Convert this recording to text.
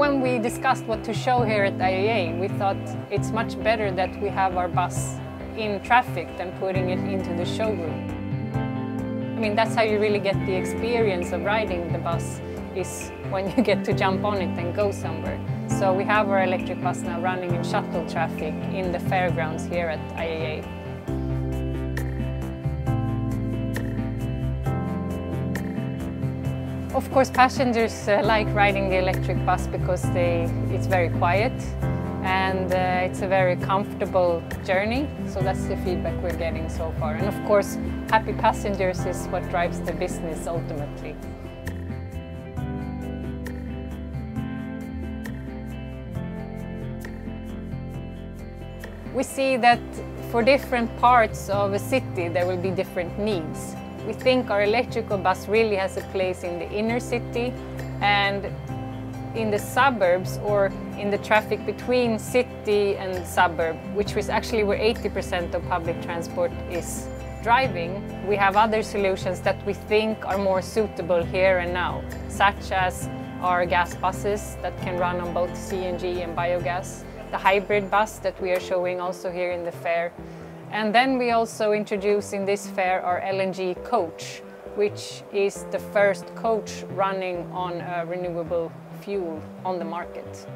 When we discussed what to show here at IAA, we thought it's much better that we have our bus in traffic than putting it into the showroom. I mean, that's how you really get the experience of riding the bus, is when you get to jump on it and go somewhere. So we have our electric bus now running in shuttle traffic in the fairgrounds here at IAA. Of course, passengers like riding the electric bus because it's very quiet and it's a very comfortable journey. So that's the feedback we're getting so far. And of course, happy passengers is what drives the business ultimately. We see that for different parts of a city, there will be different needs. We think our electrical bus really has a place in the inner city and in the suburbs, or in the traffic between city and suburb, which is actually where 80% of public transport is driving. We have other solutions that we think are more suitable here and now, such as our gas buses that can run on both CNG and biogas, the hybrid bus that we are showing also here in the fair. And then we also introduce in this fair our LNG coach, which is the first coach running on a renewable fuel on the market.